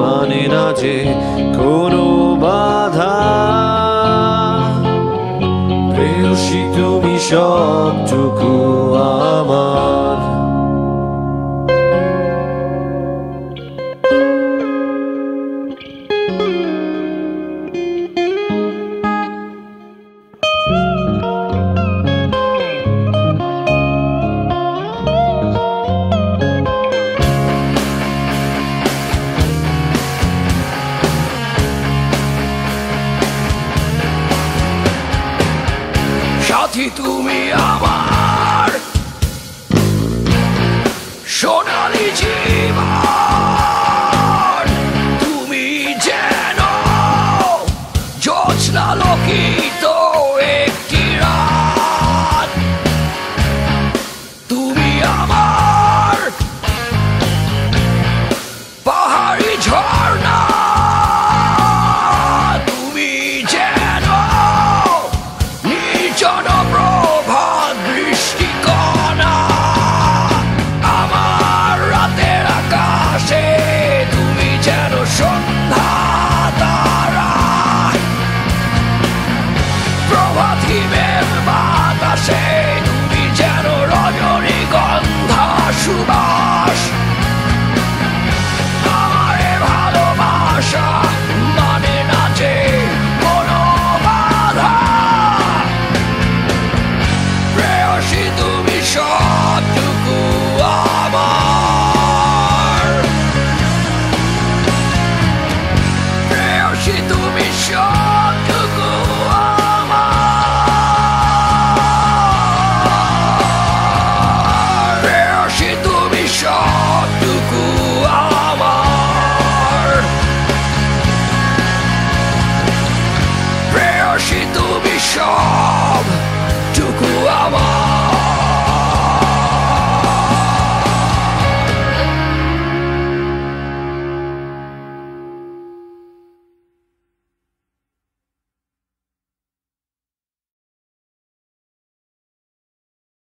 মানে না যে কোনো বাধা প্রেয়সী তুমি সবটুকু আমার to me.